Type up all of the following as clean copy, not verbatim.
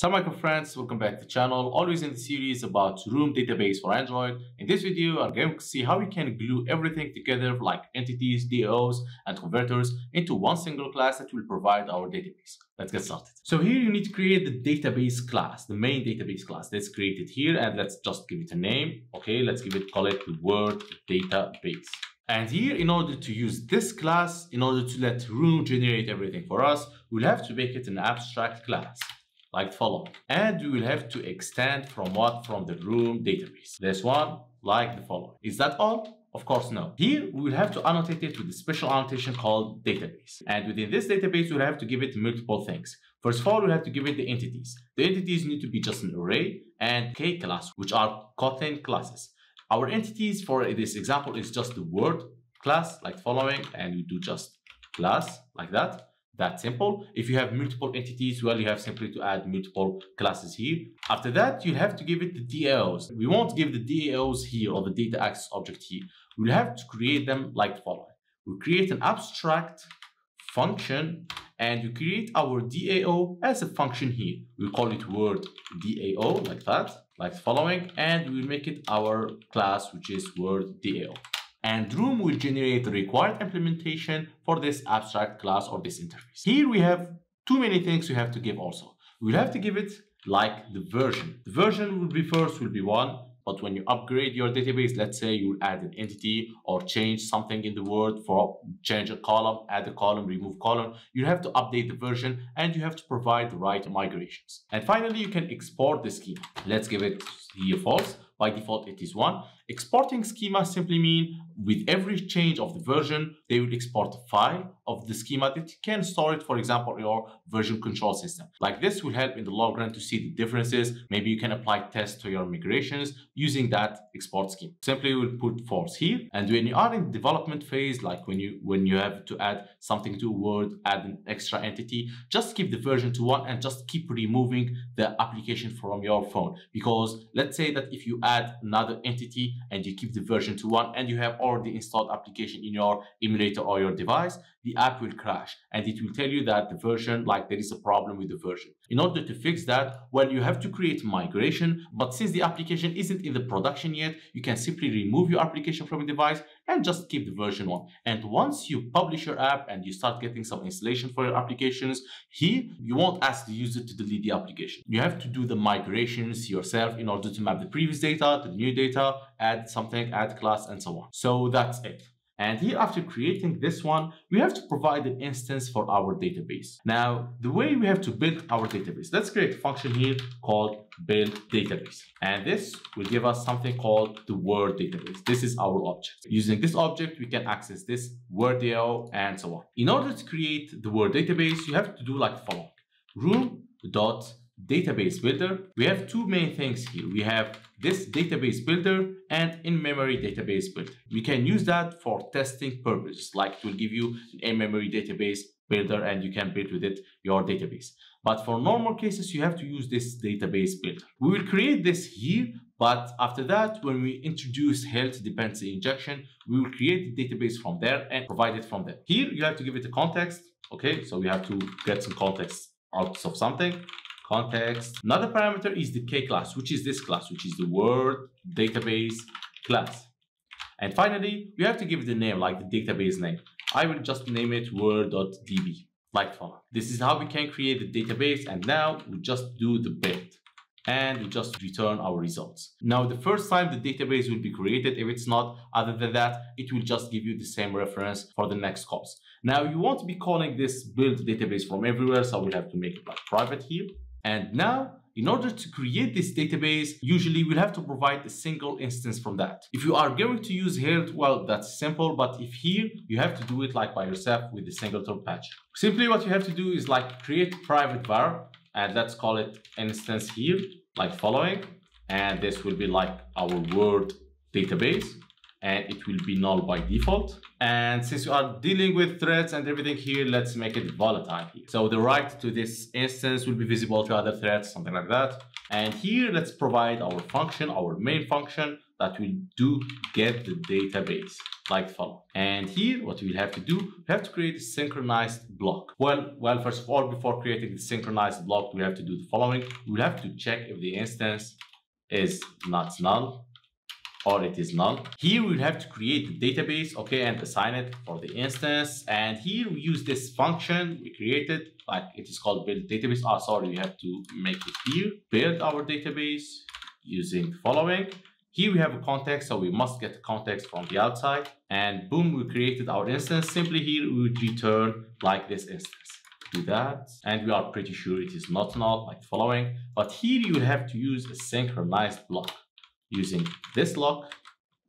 Some Micro friends, welcome back to the channel. Always in the series about Room database for Android. In this video, I'm going to see how we can glue everything together like entities, DAOs, and converters into one single class that will provide our database. Let's get started. So here you need to create the database class, the main database class. Let's create it here and let's just give it a name. Okay, let's give it, call it the word database. And here, in order to use this class, in order to let Room generate everything for us, we'll have to make it an abstract class. Like follow, and we will have to extend from what? From the Room database, this one, like the following. Is that all? Of course, no. Here we will have to annotate it with a special annotation called database, and within this database we'll have to give it multiple things. First of all, we'll have to give it the entities. The entities need to be just an array and K class, which are Kotlin classes. Our entities for this example is just the word class, like following, and we do just class like that. That's simple. If you have multiple entities, well, you have simply to add multiple classes here. After that, you'll have to give it the DAOs. We won't give the DAOs here or the data access object here. We'll have to create them like the following. We'll create an abstract function and we create our DAO as a function here. We'll call it word DAO like that, like the following, and we'll make it our class, which is word DAO. And Room will generate the required implementation for this abstract class or this interface. Here we have too many things we have to give also. We'll have to give it like the version. The version will be first will be 1, but when you upgrade your database, let's say you add an entity or change something in the word, for change a column, add a column, remove column, you have to update the version and you have to provide the right migrations. And finally, you can export the schema. Let's give it here false. By default, it is 1. Exporting schema simply means with every change of the version, they will export a file of the schema that you can store it, for example, in your version control system. Like this will help in the long run to see the differences. Maybe you can apply tests to your migrations using that export schema. Simply we'll put false here. And when you are in development phase, like when you have to add something to a word, add an extra entity, just keep the version to 1 and just keep removing the application from your phone. Because let's say that if you add another entity and you keep the version to 1 and you have already installed application in your emulator or your device, the app will crash and it will tell you that the version, like there is a problem with the version. In order to fix that, well, you have to create migration, but since the application isn't in the production yet, you can simply remove your application from a device and just keep the version 1. And once you publish your app and you start getting some installation for your applications, here you won't ask the user to delete the application. You have to do the migrations yourself in order to map the previous data to the new data, add something, add class, and so on. So that's it. And here, after creating this one, we have to provide an instance for our database. Now, the way we have to build our database, let's create a function here called build database. And this will give us something called the word database. This is our object. Using this object, we can access this word DAO and so on. In order to create the word database, you have to do like the following. Room.database builder. We have two main things here. We have this database builder and in-memory database builder. We can use that for testing purposes, like it will give you an in-memory database builder and you can build with it your database. But for normal cases, you have to use this database builder. We will create this here, but after that, when we introduce Hilt dependency injection, we will create the database from there and provide it from there. Here, you have to give it a context. Okay, so we have to get some context out of something. Context. Another parameter is the K class, which is this class, which is the word database class. And finally, we have to give it a name, like the database name. I will just name it word.db, like follow. This is how we can create the database. And now we just do the build and we just return our results. Now, the first time the database will be created. If it's not, other than that, it will just give you the same reference for the next calls. Now, you won't be calling this build database from everywhere, so we'll have to make it like private here. And now, in order to create this database, usually we'll have to provide a single instance from that. If you are going to use Hilt, well, that's simple. But if here, you have to do it like by yourself with a singleton patch. Simply what you have to do is like create private var, and let's call it instance here, like following. And this will be like our word database. and it will be null by default. And since you are dealing with threads and everything here, let's make it volatile here. So the right to this instance will be visible to other threads, something like that. And here, let's provide our function, our main function that will do get the database like follow. And here, what we have to do, we have to create a synchronized block. Well, first of all, before creating the synchronized block, we have to do the following. We'll have to check if the instance is not null or it is null. Here we'll have to create the database, okay, and assign it for the instance. And here we use this function we created, like it is called build database. Oh, sorry, we have to make it here. Build our database using the following. Here we have a context, so we must get context from the outside. And boom, we created our instance. Simply here, we would return like this instance. Do that, and we are pretty sure it is not null, like the following. But here you have to use a synchronized block using this lock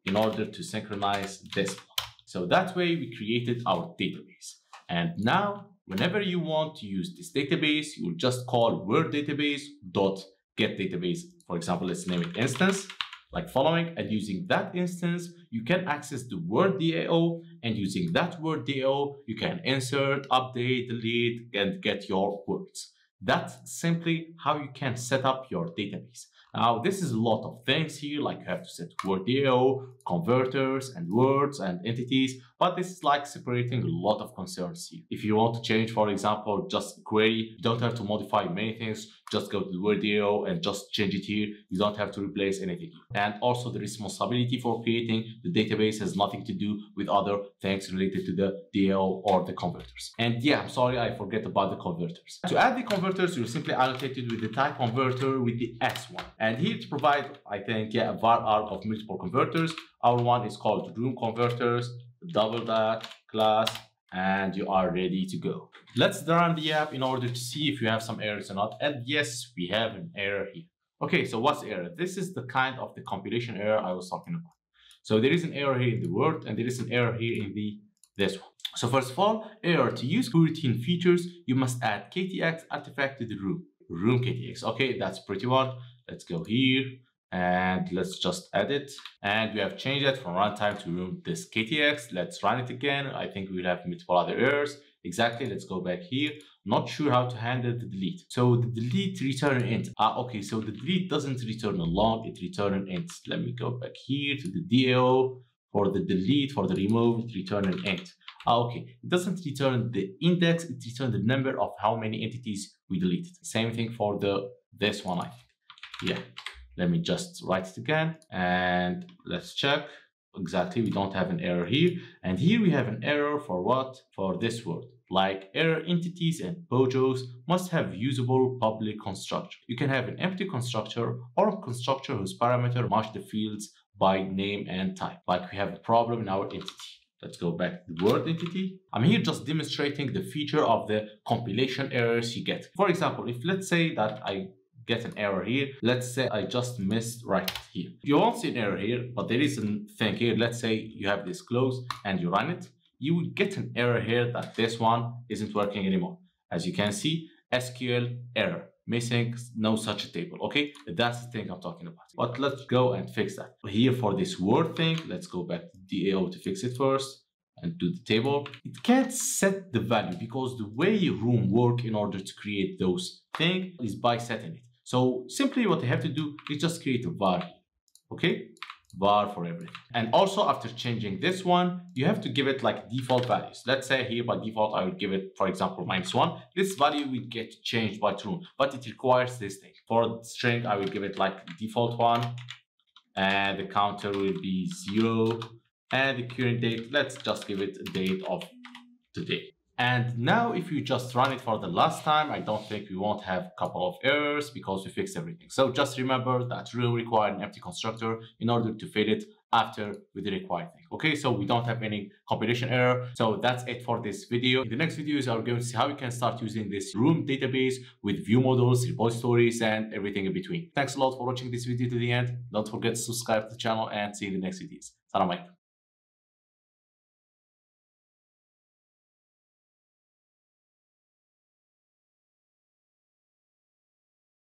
in order to synchronize this block. So that way we created our database. And now, whenever you want to use this database, you will just call word database dot get database. For example, let's name it instance, like following, and using that instance, you can access the Word DAO, and using that Word DAO, you can insert, update, delete, and get your words. That's simply how you can set up your database. Now, this is a lot of things here, like you have to set Word DAO, converters, and words, and entities, but this is like separating a lot of concerns here. If you want to change, for example, just query, you don't have to modify many things, just go to the Word DAO and just change it here. You don't have to replace anything. And also the responsibility for creating the database has nothing to do with other things related to the DAO or the converters. And yeah, I'm sorry, I forget about the converters. To add the converters, you're simply annotated with the type converter with the S one. And here to provide, I think, yeah, a var arg of multiple converters. Our one is called Room Converters, double that class, and you are ready to go. Let's run the app in order to see if you have some errors or not. And yes, we have an error here. Okay, so what's the error? This is the kind of the compilation error I was talking about. So there is an error here in the word, and there is an error here in this one. So first of all, error to use routine features, you must add KTX artifact to the room. Room KTX. Okay, that's pretty one. Let's go here and let's just add it. And we have changed it from runtime to room this KTX. Let's run it again. I think we'll have multiple other errors. Exactly. Let's go back here. Not sure how to handle the delete. So the delete return int. Okay. So the delete doesn't return a long, it returns an int. Let me go back here to the DAO for the delete, for the remove, it returns an int. Okay. It doesn't return the index, it returns the number of how many entities we deleted. Same thing for this one, I think. Yeah, let me just write it again and let's check. Exactly, we don't have an error here. And here we have an error for what? For this word. Like error entities and POJOs must have usable public constructor. You can have an empty constructor or a constructor whose parameter match the fields by name and type. Like we have a problem in our entity. Let's go back to the word entity. I'm here just demonstrating the feature of the compilation errors you get. For example, if let's say that I get an error here. Let's say I just missed right here. You won't see an error here, but there is a thing here. Let's say you have this close and you run it. You will get an error here that this one isn't working anymore. As you can see, SQL error, missing no such table. Okay, that's the thing I'm talking about. But let's go and fix that. Here for this word thing, let's go back to DAO to fix it first. And do the table. It can't set the value because the way Room work in order to create those things is by setting it. So simply what they have to do is just create a var, okay? Var for everything. And also after changing this one, you have to give it like default values. Let's say here by default, I would give it, for example, -1. This value will get changed by Room, but it requires this thing. For string, I will give it like default one, and the counter will be 0, and the current date, let's just give it a date of today. And now if you just run it for the last time, I don't think we won't have a couple of errors because we fixed everything. So just remember that Room requires an empty constructor in order to fill it after with the required thing. Okay, so we don't have any compilation error. So that's it for this video. In the next videos, I'm going to see how you can start using this Room database with view models, repositories, and everything in between. Thanks a lot for watching this video to the end. Don't forget to subscribe to the channel and see you in the next videos. Salam alaikum.